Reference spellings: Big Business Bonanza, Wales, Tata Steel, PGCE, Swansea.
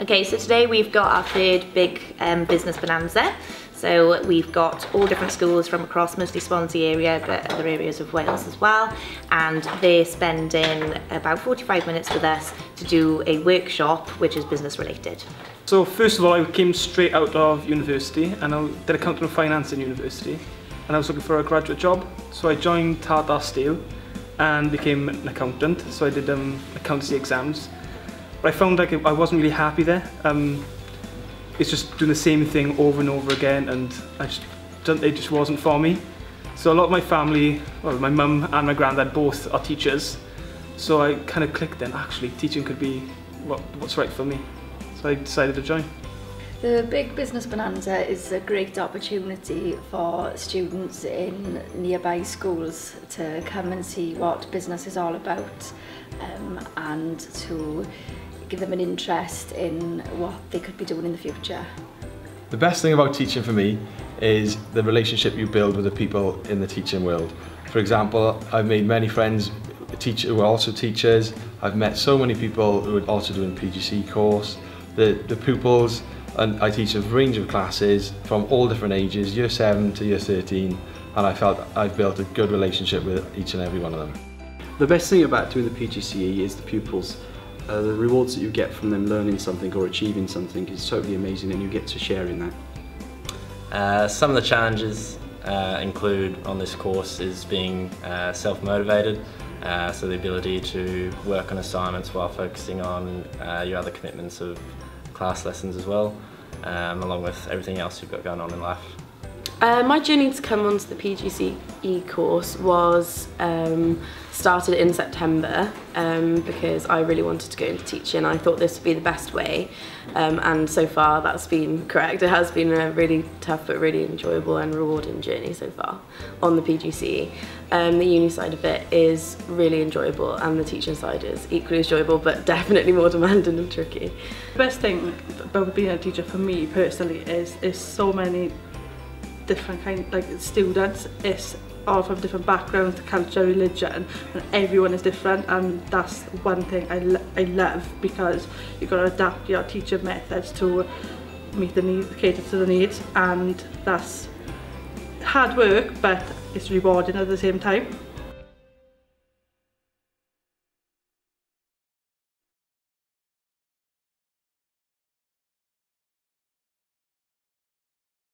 Okay, so today we've got our third big business bonanza. So we've got all different schools from across mostly Swansea area, but other areas of Wales as well. And they're spending about 45 minutes with us to do a workshop, which is business related. So first of all, I came straight out of university and I did accounting and finance in university. And I was looking for a graduate job. So I joined Tata Steel and became an accountant. So I did accountancy exams. But I found like I wasn't really happy there. It's just doing the same thing over and over again, and it just wasn't for me. So a lot of my family, well, my mum and my granddad both are teachers. So I kind of clicked then, actually, teaching could be what's right for me. So I decided to join. The Big Business Bonanza is a great opportunity for students in nearby schools to come and see what business is all about and to give them an interest in what they could be doing in the future. The best thing about teaching for me is the relationship you build with the people in the teaching world. For example, I've made many friends who are also teachers. I've met so many people who are also doing a PGCE course. The pupils, and I teach a range of classes from all different ages, year 7 to year 13, and I felt I've built a good relationship with each and every one of them. The best thing about doing the PGCE is the pupils. The rewards that you get from them learning something or achieving something is totally amazing, and you get to share in that. Some of the challenges include on this course is being self-motivated, so the ability to work on assignments while focusing on your other commitments of class lessons as well, along with everything else you've got going on in life. My journey to come onto the PGCE course was started in September because I really wanted to go into teaching. I thought this would be the best way, and so far that's been correct. It has been a really tough but really enjoyable and rewarding journey so far on the PGCE. The uni side of it is really enjoyable, and the teaching side is equally enjoyable but definitely more demanding and tricky. The best thing about being a teacher for me personally is there's so many different students, it's all from different backgrounds, culture, religion, and everyone is different, and that's one thing I love, because you've got to adapt your teaching methods to meet the needs, cater to the needs, and that's hard work but it's rewarding at the same time.